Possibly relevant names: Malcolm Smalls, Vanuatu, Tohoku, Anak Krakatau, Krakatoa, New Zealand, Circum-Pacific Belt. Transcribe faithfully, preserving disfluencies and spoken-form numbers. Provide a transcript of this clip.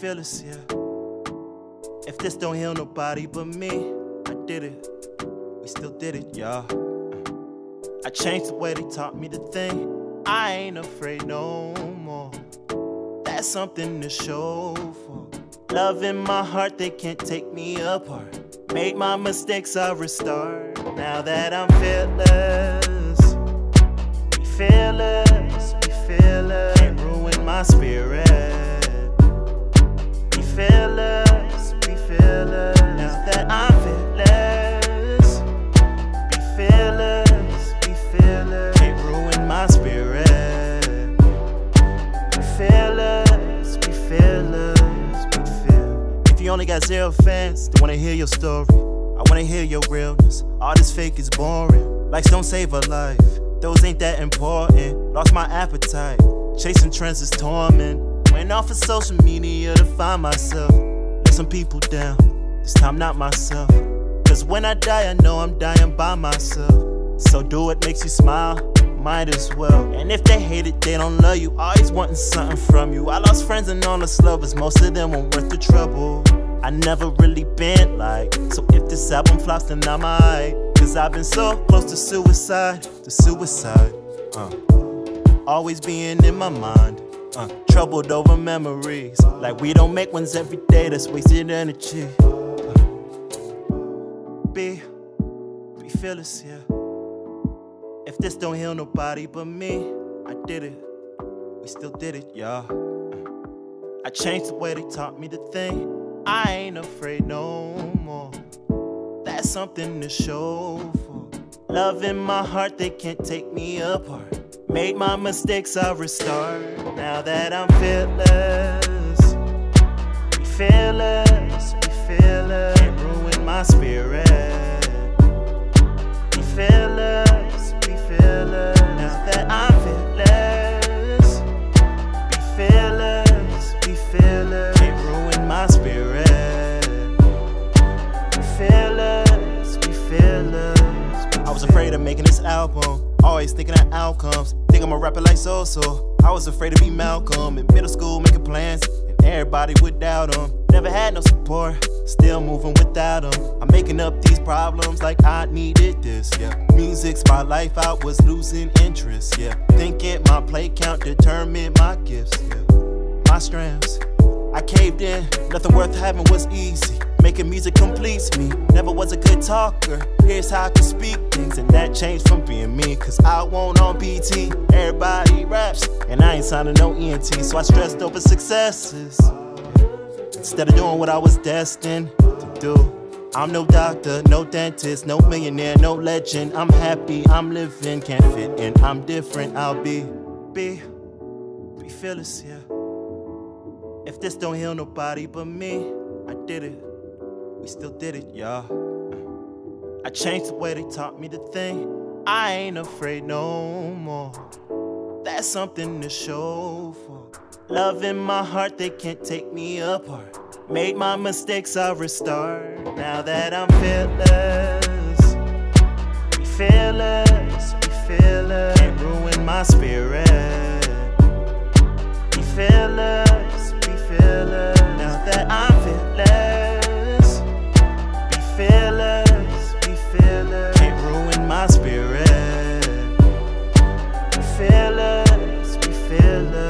feelings, yeah. If this don't heal nobody but me, I did it. We still did it, y'all. I changed the way they taught me to think. I ain't afraid no more. That's something to show for. Love in my heart, they can't take me apart. Made my mistakes, I restart. Now that I'm fearless, be fearless, be fearless. Can't ruin my spirit. Be fearless, be fearless. Now that I'm fearless, be fearless, be fearless. Can't ruin my spirit. Be fearless, be fearless, be fearless. If you only got zero fans, they wanna hear your story. I wanna hear your realness. All this fake is boring. Likes don't save a life. Those ain't that important. Lost my appetite. Chasing trends is torment. Went off of social media to find myself. Let some people down. This time not myself. Cause when I die, I know I'm dying by myself. So do what makes you smile. Might as well. And if they hate it, they don't love you. Always wanting something from you. I lost friends and all the slow, but most of them weren't worth the trouble. I never really been like. So if this album flops, then I'm alright. Cause I've been so close to suicide. To suicide uh. Always being in my mind uh. Troubled over memories. Like we don't make ones every day. That's wasted energy uh. Be Be fearless, yeah. If this don't heal nobody but me, I did it. We still did it, y'all. uh. I changed the way they taught me to think. I ain't afraid no more. That's something to show for. Love in my heart, they can't take me apart. Made my mistakes, I restart. Now that I'm fearless, be fearless, be fearless. Can't ruin my spirit. Be fearless, be fearless. Now that I'm fearless, be fearless, be fearless. Can't ruin my spirit. I was afraid of making this album, always thinking of outcomes. Think I'ma rap it like so-so. I was afraid to be Malcolm in middle school, making plans, and everybody would doubt him. Never had no support, still moving without him. I'm making up these problems like I needed this, yeah. Music's my life, I was losing interest, yeah. Thinking my play count determined my gifts, yeah. My strengths, I caved in, nothing worth having was easy. Making music completes me. Never was a good talker. Here's how I can speak things. And that changed from being me. Cause I won't on B T. Everybody raps. And I ain't signing no E N T. So I stressed over successes instead of doing what I was destined to do. I'm no doctor, no dentist, no millionaire, no legend. I'm happy, I'm living, can't fit in. I'm different, I'll be, be, be fearless, yeah. If this don't heal nobody but me, I did it. We still did it, y'all. I changed the way they taught me to think. I ain't afraid no more. That's something to show for. Love in my heart, they can't take me apart. Made my mistakes, I restart. Now that I'm fearless, be fearless, be fearless. Can't ruin my spirit. Be fearless, be fearless. Now that I'm fearless. Be fearless, be fearless. Can't ruin my spirit. Be fearless, be fearless.